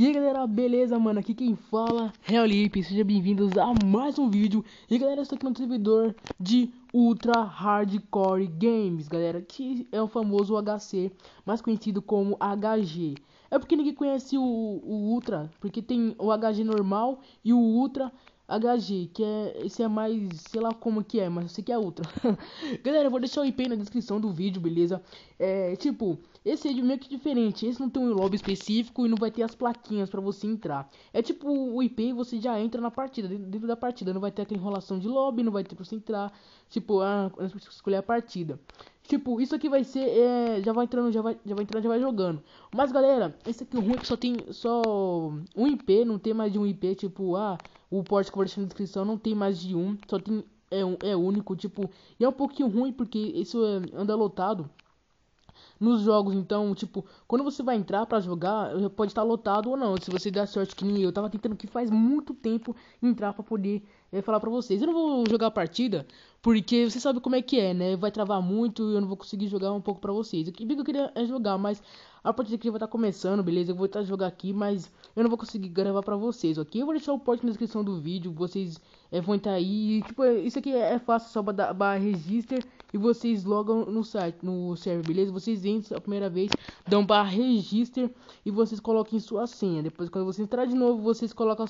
E aí galera, beleza mano, aqui quem fala é o Lipe, sejam bem-vindos a mais um vídeo. E galera, eu estou aqui no servidor de Ultra Hardcore Games, galera, que é o famoso HC, mais conhecido como HG. É porque ninguém conhece o Ultra, porque tem o HG normal e o Ultra HG, que é, esse é mais, sei lá como que é, mas eu sei que é Ultra. Galera, eu vou deixar o IP na descrição do vídeo, beleza? É, tipo, esse é meio que diferente, esse não tem um lobby específico e não vai ter as plaquinhas pra você entrar. É tipo, o IP e você já entra na partida, dentro da partida, não vai ter aquela enrolação de lobby, não vai ter pra você entrar, tipo, escolher a partida. Tipo, isso aqui vai ser, já vai entrando, já vai jogando. Mas galera, esse aqui é ruim que só tem um IP, não tem mais de um IP, tipo, o port que eu vou deixar na descrição não tem mais de um, só tem, é único, tipo, e é um pouquinho ruim porque isso anda lotado nos jogos, então, tipo, quando você vai entrar pra jogar, pode estar lotado ou não, se você der sorte que nem eu, tava tentando que faz muito tempo entrar pra poder falar pra vocês. Eu não vou jogar a partida, porque você sabe como é que é, né, vai travar muito e eu não vou conseguir jogar um pouco pra vocês. O que eu queria é jogar, mas a partida que vai estar começando, beleza, eu vou estar jogando aqui, mas eu não vou conseguir gravar pra vocês, ok? Eu vou deixar o post na descrição do vídeo, vocês vão entrar aí, tipo, isso aqui é fácil, só barra register e vocês logam no site, no server, beleza? Vocês entram a primeira vez, dão barra register e vocês coloquem sua senha. Depois, quando você entrar de novo, vocês colocam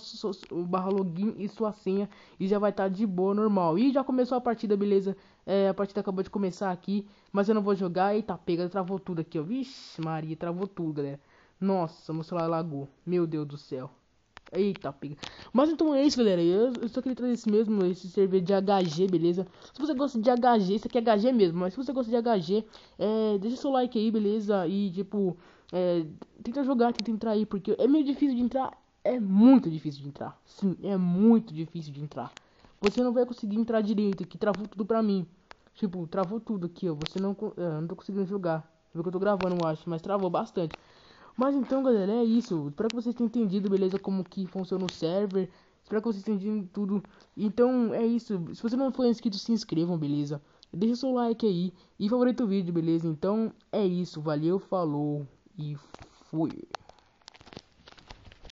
barra login e sua senha e já vai estar de boa, normal. E já começou a partida, beleza? A partida acabou de começar aqui, mas eu não vou jogar. Eita, pega, travou tudo aqui, ó. Vixe, Maria, travou tudo, galera. Nossa, meu celular lagou. Meu Deus do céu. Eita, pega. Mas então é isso, galera. Eu só queria trazer esse mesmo, esse server de HG, beleza? Se você gosta de HG, isso aqui é HG mesmo, mas se você gosta de HG, deixa seu like aí, beleza? E tipo, tenta jogar, tenta entrar aí, porque é meio difícil de entrar. É muito difícil de entrar. Sim, é muito difícil de entrar. Você não vai conseguir entrar direito, que travou tudo pra mim. Tipo, travou tudo aqui, ó. Você não... eu não tô conseguindo jogar. Eu tô gravando, eu acho, mas travou bastante. Mas então, galera, é isso. Espero que vocês tenham entendido, beleza, como que funciona o server. Espero que vocês tenham entendido tudo. Então, é isso. Se você não for inscrito, se inscrevam, beleza? Deixa seu like aí e favorita o vídeo, beleza? Então, é isso. Valeu, falou e fui.